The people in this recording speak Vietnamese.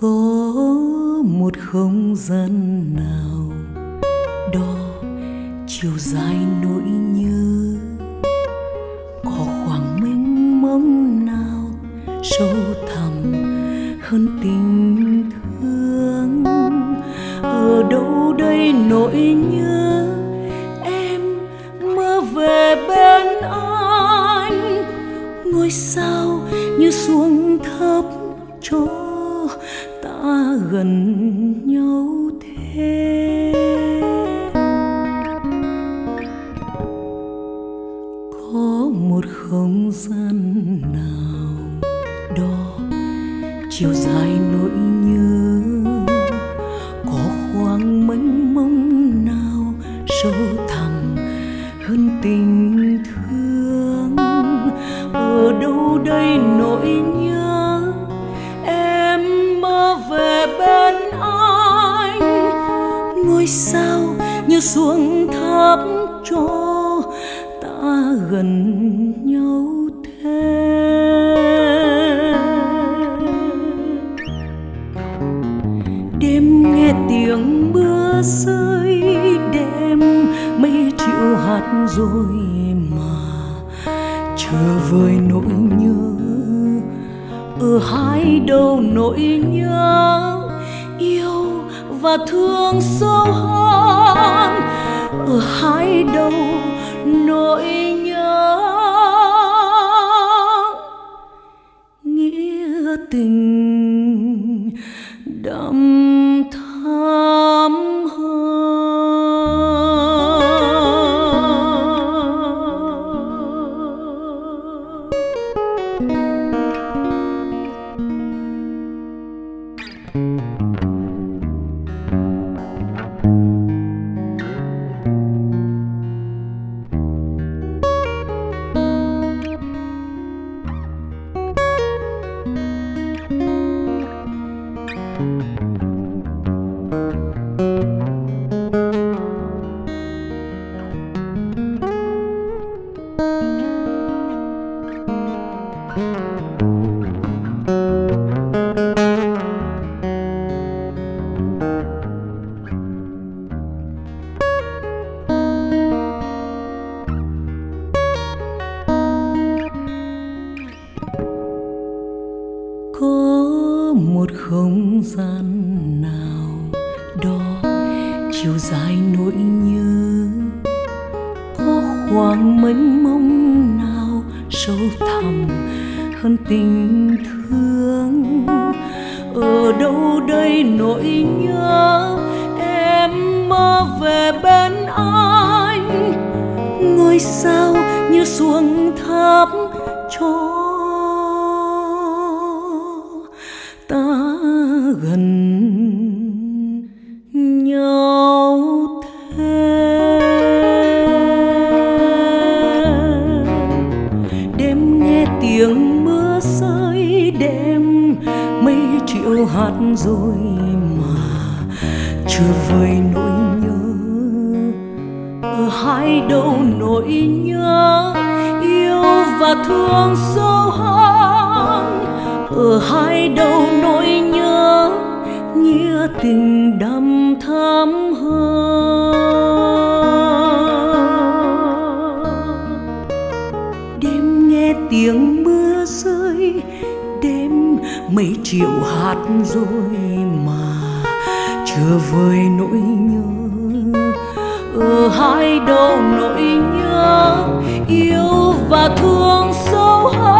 Có một không gian nào đo chiều dài nỗi nhớ, có khoảng mênh mông nào sâu thẳm hơn tình thương. Ở đâu đây nỗi nhớ, em mơ về bên anh, ngôi sao như xuống thấp cho ta gần nhau thế. Có một không gian nào đó chiều dài nỗi nhớ, có khoảng mênh mông nào sâu thẳm hơn tình thương. Ở đâu đây nỗi nhớ, em mơ về bên anh, ngôi sao như xuống tháp cho gần nhau thế. Đêm nghe tiếng mưa rơi, đêm mấy triệu hạt rồi mà chờ vơi nỗi nhớ. Ở hai đầu nỗi nhớ, yêu và thương sâu hơn. Ở hai đầu nỗi nhớ, nghĩa tình đậm thắm hơn. Có một không gian nào đó chiều dài nỗi nhớ, có khoảng mênh mông nào sâu thẳm hơn tình thương. Ở đâu đây nỗi nhớ, em mơ về bên anh, ngôi sao như xuống tháp cho gần nhau thế. Đêm nghe tiếng mưa rơi, đêm mấy triệu hạt rồi mà chưa vơi nỗi nhớ. Ở hai đầu nỗi nhớ, yêu và thương sâu hơn. Ở hai đầu nỗi nhớ, nghĩa tình đậm thắm hơn. Đêm nghe tiếng mưa rơi, đêm mấy triệu hạt rồi mà chưa vơi nỗi nhớ. Ở hai đầu nỗi nhớ, yêu và thương sâu hơn.